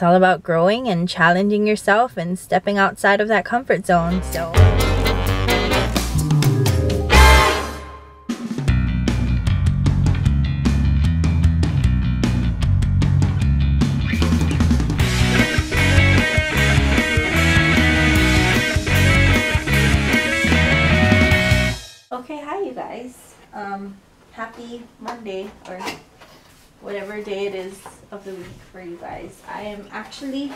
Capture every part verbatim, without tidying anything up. It's all about growing and challenging yourself and stepping outside of that comfort zone. So happy Monday, or whatever day it is of the week for you guys. I am actually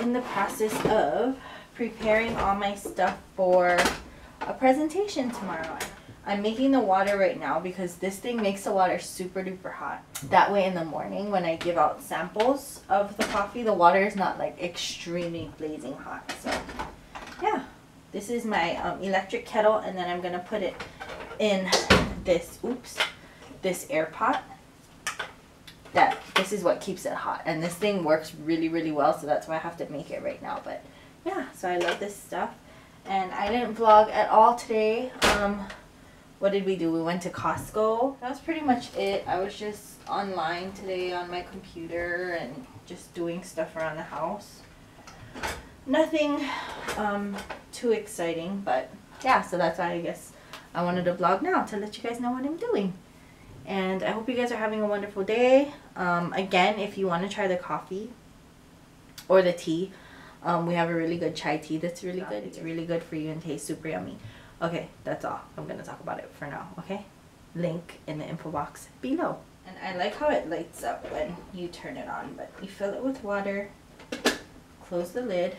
in the process of preparing all my stuff for a presentation tomorrow. I'm making the water right now because this thing makes the water super duper hot. That way in the morning when I give out samples of the coffee, the water is not like extremely blazing hot. So yeah, this is my um, electric kettle, and then I'm gonna put it in this oops this air pot. That this is what keeps it hot, and this thing works really really well, so that's why I have to make it right now. But yeah, so I love this stuff. And I didn't vlog at all today. Um what did we do? We went to Costco. That was pretty much it. I was just online today on my computer and just doing stuff around the house. Nothing um too exciting, but yeah, so that's why I guess I wanted to vlog now to let you guys know what I'm doing. And I hope you guys are having a wonderful day. Um, again, if you want to try the coffee or the tea, um, we have a really good chai tea that's really good. It's really good for you and tastes super yummy. Okay, that's all I'm gonna talk about it for now. Okay, link in the info box below. And I like how it lights up when you turn it on, but you fill it with water, close the lid,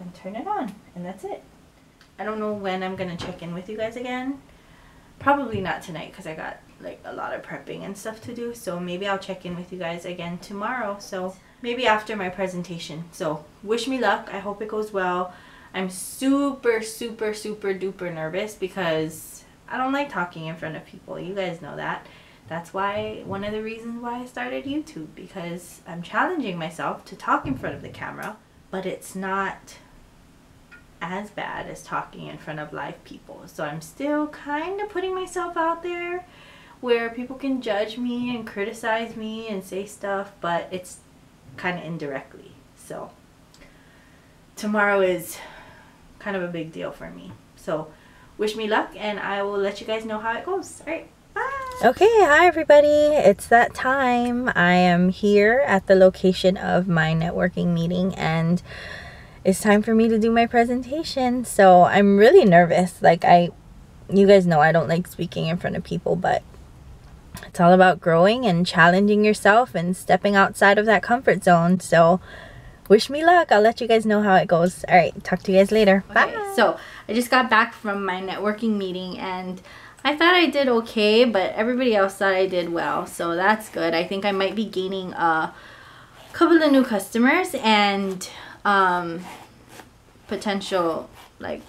and turn it on, and that's it. I don't know when I'm gonna check in with you guys again. Probably not tonight because I got like a lot of prepping and stuff to do. So maybe I'll check in with you guys again tomorrow. So maybe after my presentation. So wish me luck. I hope it goes well. I'm super, super, super duper nervous because I don't like talking in front of people. You guys know that. That's why one of the reasons why I started YouTube, because I'm challenging myself to talk in front of the camera, but it's not as bad as talking in front of live people. So I'm still kind of putting myself out there where people can judge me and criticize me and say stuff, but it's kind of indirectly. So tomorrow is kind of a big deal for me. So wish me luck, and I will let you guys know how it goes. All right, bye. Okay, hi everybody. It's that time. I am here at the location of my networking meeting, and it's time for me to do my presentation. So I'm really nervous. Like I, you guys know I don't like speaking in front of people, but it's all about growing and challenging yourself and stepping outside of that comfort zone. So wish me luck. I'll let you guys know how it goes. All right, talk to you guys later. Okay, bye. So I just got back from my networking meeting, and I thought I did okay, but everybody else thought I did well. So that's good. I think I might be gaining a couple of new customers and um potential like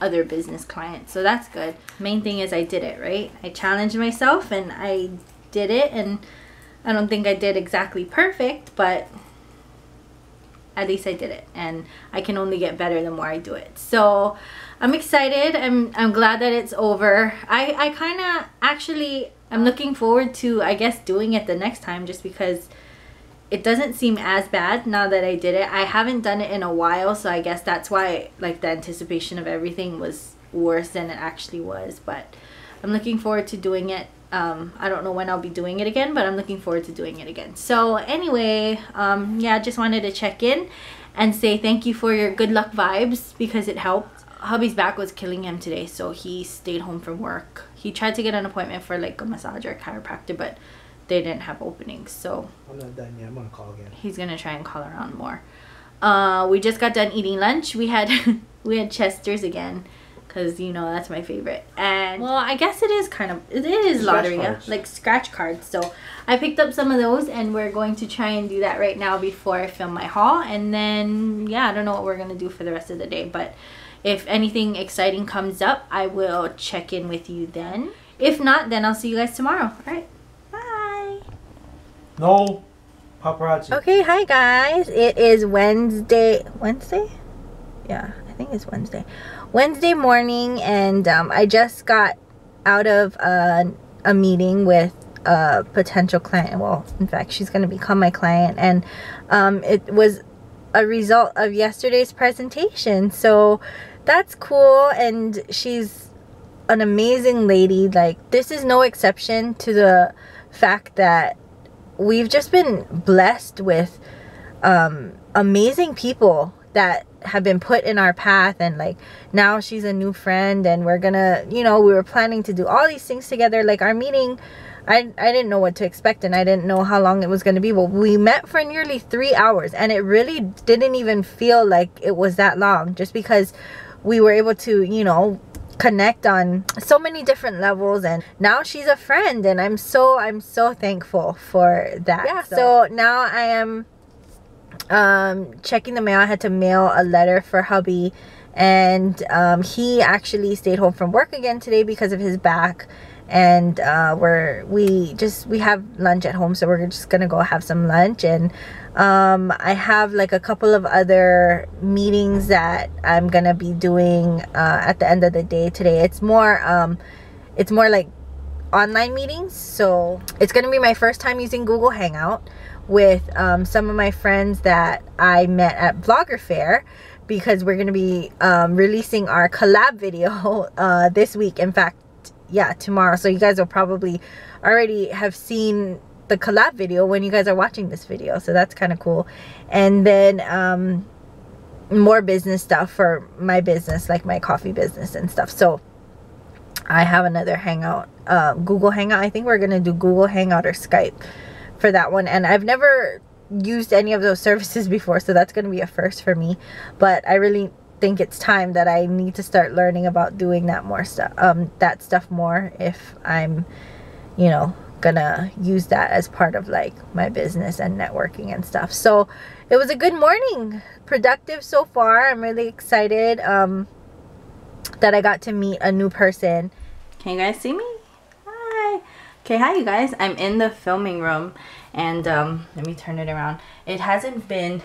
other business clients, so that's good. Main thing is I did it right. I challenged myself and I did it, and I don't think I did exactly perfect, but at least I did it, and I can only get better the more I do it. So I'm excited. I'm I'm glad that it's over. I I kind of actually I'm looking forward to, I guess, doing it the next time, just because it doesn't seem as bad now that I did it. I haven't done it in a while, so I guess that's why like the anticipation of everything was worse than it actually was. But I'm looking forward to doing it. Um, I don't know when I'll be doing it again, but I'm looking forward to doing it again. So anyway, um, yeah, just wanted to check in and say thank you for your good luck vibes, because it helped. Hubby's back was killing him today, so he stayed home from work. He tried to get an appointment for like a massage or a chiropractor, but they didn't have openings, so I'm not done yet. I'm gonna call again. He's gonna try and call around more. Uh, we just got done eating lunch. We had we had Chester's again, cause you know that's my favorite. And well, I guess it is kind of it is lotteria, like scratch cards. So I picked up some of those, and we're going to try and do that right now before I film my haul. And then yeah, I don't know what we're gonna do for the rest of the day, but if anything exciting comes up, I will check in with you then. If not, then I'll see you guys tomorrow. All right. No paparazzi. Okay, hi guys. It is Wednesday. Wednesday? Yeah, I think it's Wednesday. Wednesday morning, and um, I just got out of a, a meeting with a potential client. Well, in fact, she's going to become my client, and um, it was a result of yesterday's presentation. So that's cool, and she's an amazing lady. Like, this is no exception to the fact that we've just been blessed with um, amazing people that have been put in our path, and like now she's a new friend, and we're gonna, you know, we were planning to do all these things together. Like our meeting, I, I didn't know what to expect, and I didn't know how long it was going to be. Well, we met for nearly three hours, and it really didn't even feel like it was that long, just because we were able to, you know, connect on so many different levels. And now she's a friend, and I'm so I'm so thankful for that. Yeah, so, so now I am um checking the mail. I had to mail a letter for hubby, and um he actually stayed home from work again today because of his back, and uh we're we just we have lunch at home, so we're just gonna go have some lunch. And um I have like a couple of other meetings that I'm gonna be doing uh at the end of the day today. It's more um it's more like online meetings. So it's gonna be my first time using Google Hangout with um, some of my friends that I met at Vlogger Fair, because we're going to be um, releasing our collab video uh, this week. In fact, yeah, tomorrow. So you guys will probably already have seen the collab video when you guys are watching this video. So that's kind of cool. And then um, more business stuff for my business, like my coffee business and stuff. So I have another hangout, uh, Google Hangout. I think we're going to do Google Hangout or Skype for that one, and I've never used any of those services before, so that's going to be a first for me. But I really think it's time that I need to start learning about doing that more stuff, um, that stuff more, if I'm, you know, gonna use that as part of like my business and networking and stuff. So it was a good morning, productive so far. I'm really excited um, that I got to meet a new person. Can you guys see me? Okay, hi you guys. I'm in the filming room, and um, let me turn it around. It hasn't been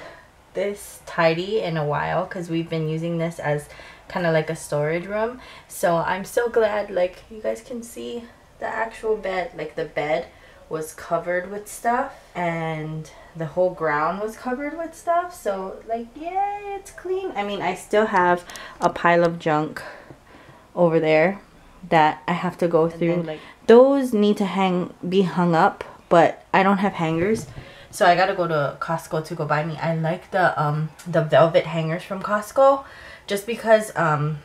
this tidy in a while, because we've been using this as kind of like a storage room. So I'm so glad, like, you guys can see the actual bed. Like, the bed was covered with stuff, and the whole ground was covered with stuff. So, like, yay, it's clean. I mean, I still have a pile of junk over there that I have to go through. Then, like, those need to hang be hung up, but I don't have hangers, so I gotta go to Costco to go buy me. I like the um the velvet hangers from Costco, just because um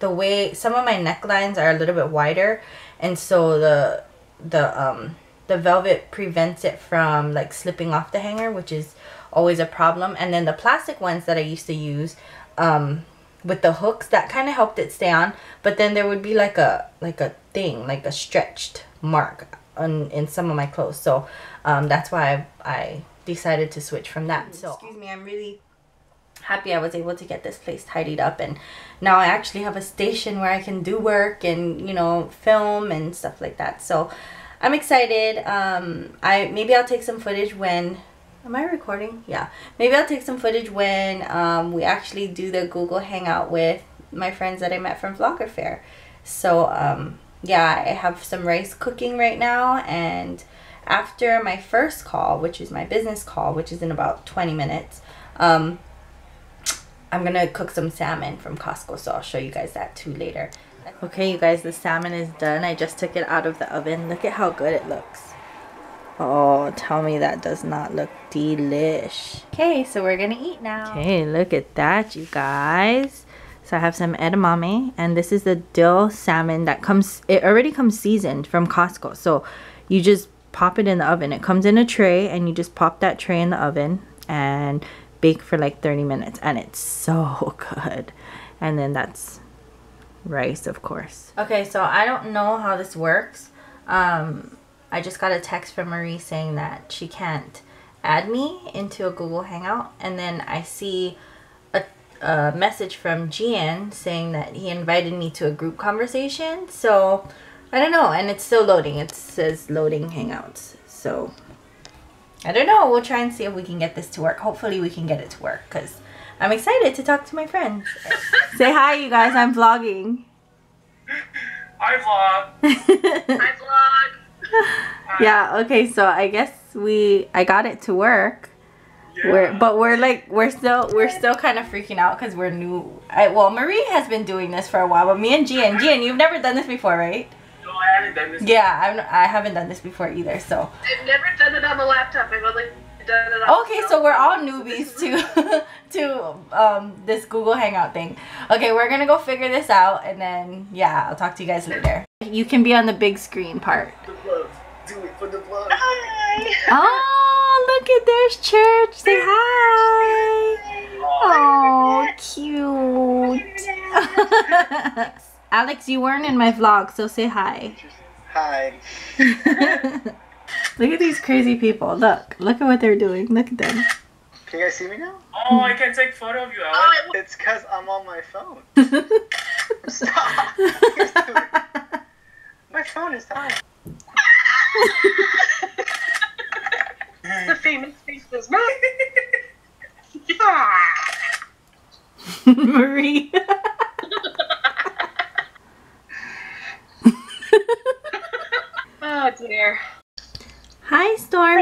the way some of my necklines are a little bit wider, and so the the um the velvet prevents it from like slipping off the hanger, which is always a problem. And then the plastic ones that I used to use, um with the hooks, that kind of helped it stay on, but then there would be like a like a thing, like a stretched mark on in some of my clothes. So um that's why I, I decided to switch from that. So excuse me, I'm really happy I was able to get this place tidied up, and now I actually have a station where I can do work and, you know, film and stuff like that. So I'm excited. um I maybe I'll take some footage when Am I recording? Yeah. Maybe I'll take some footage when um, we actually do the Google Hangout with my friends that I met from Vlogger Fair. So, um, yeah, I have some rice cooking right now. And after my first call, which is my business call, which is in about twenty minutes, um, I'm going to cook some salmon from Costco. So I'll show you guys that too later. Okay, you guys, the salmon is done. I just took it out of the oven. Look at how good it looks. Oh, tell me that does not look delish. Okay, so we're gonna eat now. Okay, look at that, you guys. So I have some edamame, and this is the dill salmon that comes, it already comes seasoned from Costco. So you just pop it in the oven. It comes in a tray, and you just pop that tray in the oven and bake for like thirty minutes, and it's so good. And then that's rice, of course. Okay, so I don't know how this works. Um, I just got a text from Marie saying that she can't add me into a Google Hangout, and then I see a, a message from Gian saying that he invited me to a group conversation. So I don't know, and it's still loading. It says loading Hangouts. So I don't know. We'll try and see if we can get this to work. Hopefully we can get it to work, because I'm excited to talk to my friends. Say hi, you guys. I'm vlogging. I vlog. I vlog. I vlog. Yeah, okay, so I guess we, I got it to work. Yeah. We're, but we're like, we're still, we're still kind of freaking out because we're new. I, well, Marie has been doing this for a while, but me and Gian, Gian, you've never done this before, right? No, I haven't done this before. Yeah, I'm, I haven't done this before either, so. I've never done it on the laptop. I've only done it on Okay, so we're all newbies to, to um, this Google Hangout thing. Okay, we're going to go figure this out, and then, yeah, I'll talk to you guys later. You can be on the big screen part. Do it for the vlog. Hi. Oh, look at there's Church. Say hi. Oh, cute. Alex, you weren't in my vlog, so say hi. Hi. Look at these crazy people. Look. Look at what they're doing. Look at them. Can you guys see me now? Oh, I can take photo of you, Alex. Oh, it's because I'm on my phone. Stop. My phone is on. The famous faceless Marie. Oh dear. Hi, Stormy.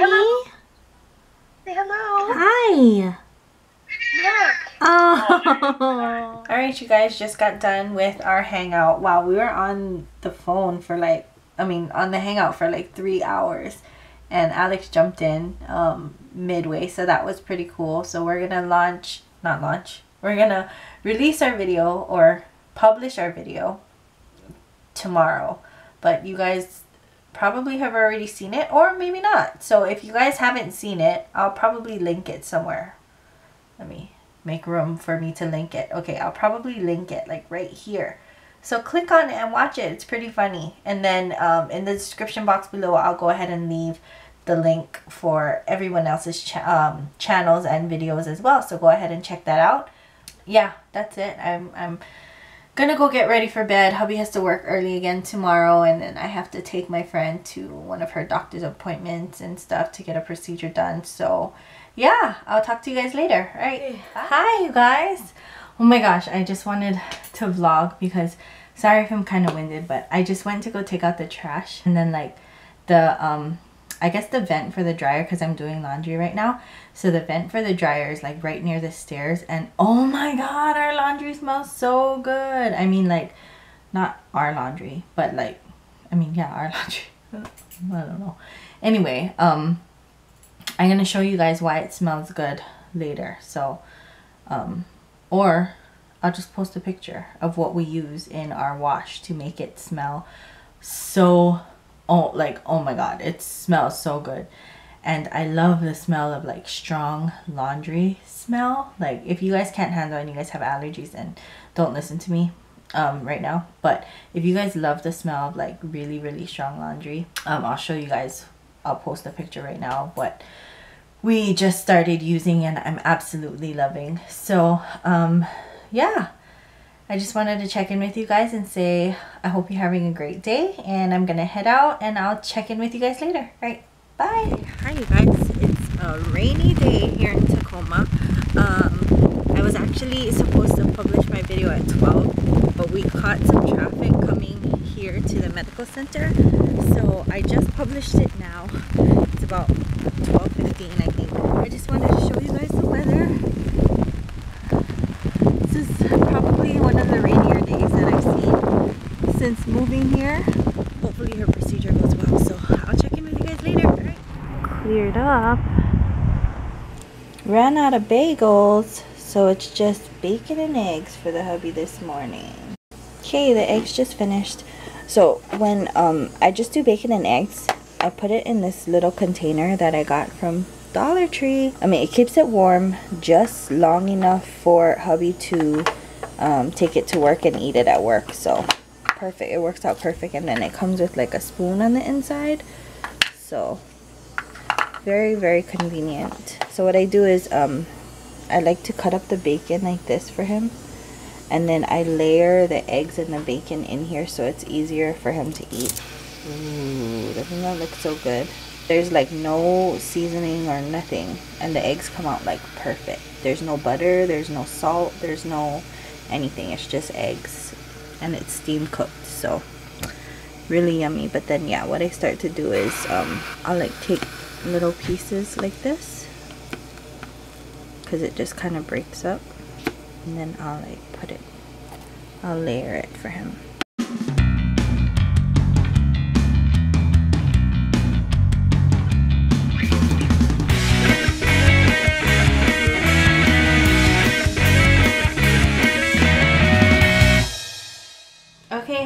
Say hello. Say hello. Hi. Yeah. Oh. All right, you guys, just got done with our hangout. Wow, we were on the phone for like. I mean, on the hangout for like three hours, and Alex jumped in um, midway, so that was pretty cool. So we're gonna launch, not launch, we're gonna release our video or publish our video tomorrow. But you guys probably have already seen it, or maybe not. So if you guys haven't seen it, I'll probably link it somewhere. Let me make room for me to link it. Okay, I'll probably link it like right here. So click on it and watch it. It's pretty funny. And then um, in the description box below, I'll go ahead and leave the link for everyone else's ch um, channels and videos as well. So go ahead and check that out. Yeah, that's it. I'm, I'm going to go get ready for bed. Hubby has to work early again tomorrow. And then I have to take my friend to one of her doctor's appointments and stuff to get a procedure done. So yeah, I'll talk to you guys later. All right. Hey. Hi, you guys. Oh my gosh, I just wanted to vlog because, sorry if I'm kind of winded, but I just went to go take out the trash and then like the, um, I guess the vent for the dryer, because I'm doing laundry right now. So the vent for the dryer is like right near the stairs, and oh my god, our laundry smells so good. I mean, like, not our laundry, but like, I mean, yeah, our laundry. I don't know. Anyway, um, I'm going to show you guys why it smells good later. So, um... or I'll just post a picture of what we use in our wash to make it smell so, oh, like, oh my god, it smells so good. And I love the smell of like strong laundry smell. Like, if you guys can't handle it and you guys have allergies, and don't listen to me um, right now, but if you guys love the smell of like really, really strong laundry, um, I'll show you guys, I'll post a picture right now, but we just started using and I'm absolutely loving. So um yeah, I just wanted to check in with you guys and say I hope you're having a great day, and I'm gonna head out and I'll check in with you guys later. All right, bye. Hi you guys, it's a rainy day here in Tacoma. um I was actually supposed to publish my video at twelve, but we caught some traffic coming here to the medical center, so I just published it now. It's about twelve fifteen, I think. I just wanted to show you guys the weather. This is probably one of the rainier days that I've seen since moving here. Hopefully her procedure goes well, so I'll check in with you guys later. All right. Cleared up. Ran out of bagels, so it's just bacon and eggs for the hubby this morning. Okay, the eggs just finished. So when um, I just do bacon and eggs, I put it in this little container that I got from Dollar Tree. I mean, it keeps it warm just long enough for hubby to um, take it to work and eat it at work. So perfect, it works out perfect. And then it comes with like a spoon on the inside, so very, very convenient. So what I do is um, I like to cut up the bacon like this for him, and then I layer the eggs and the bacon in here so it's easier for him to eat. Ooh, doesn't that look so good? There's like no seasoning or nothing, and the eggs come out like perfect. There's no butter, there's no salt, there's no anything. It's just eggs, and it's steam cooked, so really yummy. But then yeah, what I start to do is um, I'll like take little pieces like this because it just kind of breaks up, and then I'll like put it, I'll layer it for him.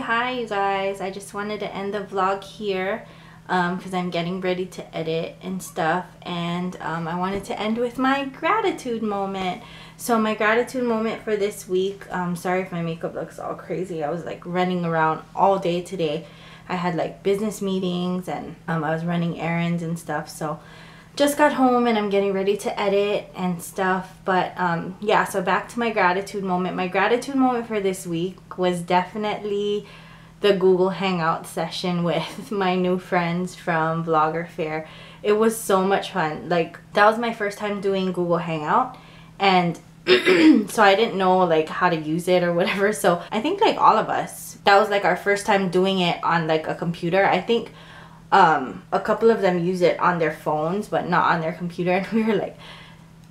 Hi you guys, I just wanted to end the vlog here because um, I'm getting ready to edit and stuff, and um, I wanted to end with my gratitude moment. So my gratitude moment for this week, um, sorry if my makeup looks all crazy, I was like running around all day today. I had like business meetings and um, I was running errands and stuff, so just got home and I'm getting ready to edit and stuff. But um, yeah, so back to my gratitude moment. My gratitude moment for this week was definitely the Google Hangout session with my new friends from Vlogger Fair. It was so much fun. Like, that was my first time doing Google Hangout, and so I didn't know like how to use it or whatever. So I think like all of us, that was like our first time doing it on like a computer. I think um, a couple of them use it on their phones but not on their computer, and we were like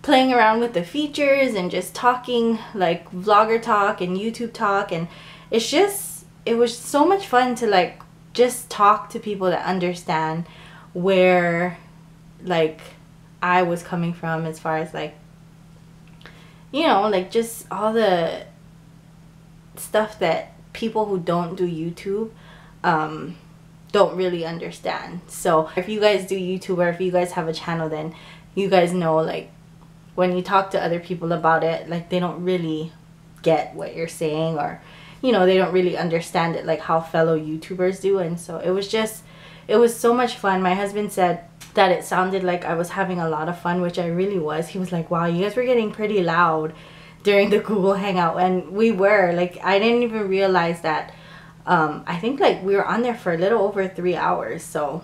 playing around with the features and just talking like vlogger talk and YouTube talk, and it's just, it was so much fun to like just talk to people that understand where like I was coming from, as far as like, you know, like just all the stuff that people who don't do YouTube um, don't really understand. So if you guys do YouTube or if you guys have a channel, then you guys know like when you talk to other people about it, like they don't really get what you're saying, or you know, they don't really understand it like how fellow YouTubers do. And so it was just, it was so much fun. My husband said that it sounded like I was having a lot of fun, which I really was. He was like, wow, you guys were getting pretty loud during the Google Hangout. And we were like, I didn't even realize that. Um, I think like we were on there for a little over three hours. So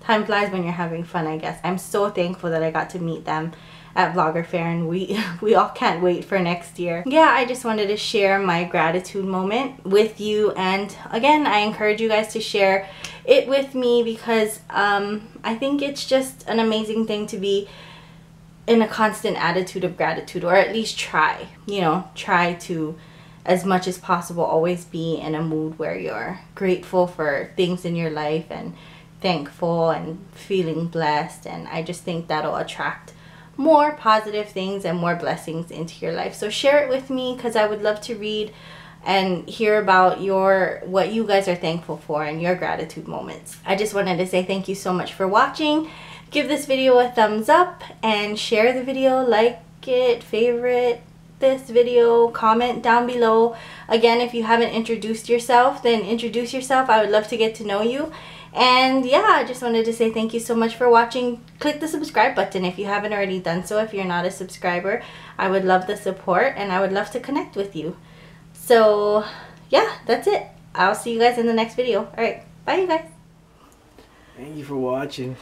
time flies when you're having fun, I guess. I'm so thankful that I got to meet them at Vlogger Fair, and we we all can't wait for next year. Yeah, I just wanted to share my gratitude moment with you, and again I encourage you guys to share it with me because um, I think it's just an amazing thing to be in a constant attitude of gratitude, or at least try, you know, try to as much as possible always be in a mood where you're grateful for things in your life and thankful and feeling blessed, and I just think that'll attract more positive things and more blessings into your life. So share it with me because I would love to read and hear about your, what you guys are thankful for and your gratitude moments. I just wanted to say thank you so much for watching. Give this video a thumbs up and share the video, like it, favorite this video, comment down below. Again, if you haven't introduced yourself, then introduce yourself. I would love to get to know you. And yeah, I just wanted to say thank you so much for watching. Click the subscribe button if you haven't already done so. If you're not a subscriber, I would love the support and I would love to connect with you. So yeah, that's it. I'll see you guys in the next video. All right, bye you guys. Thank you for watching.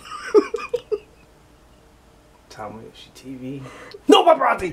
Tamayoshi T V. No, my brother.